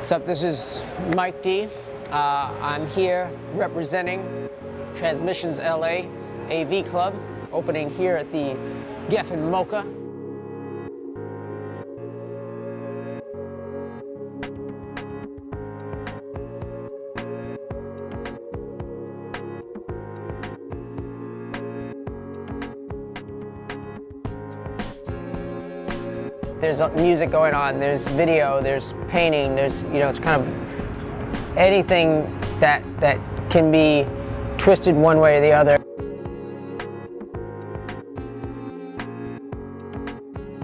What's up? This is Mike D. I'm here representing Transmissions LA AV Club, opening here at the Geffen Mocha. There's music going on, there's video, there's painting, there's, you know, it's kind of anything that can be twisted one way or the other.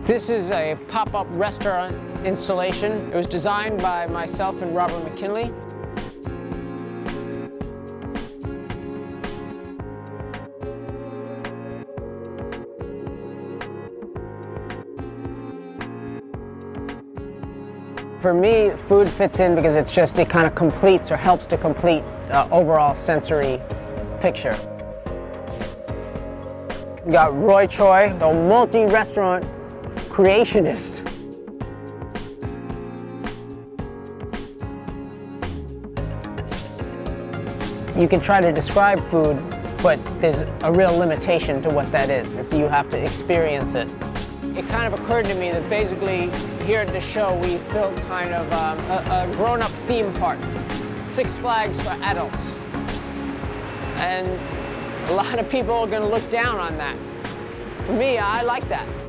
This is a pop-up restaurant installation. It was designed by myself and Robert McKinley. For me, food fits in because it's just, it kind of completes or helps to complete the overall sensory picture. You got Roy Choi, a multi-restaurant creationist. You can try to describe food, but there's a real limitation to what that is, and so you have to experience it. It kind of occurred to me that basically here at the show we built kind of a grown-up theme park, Six Flags for adults. And a lot of people are going to look down on that. For me, I like that.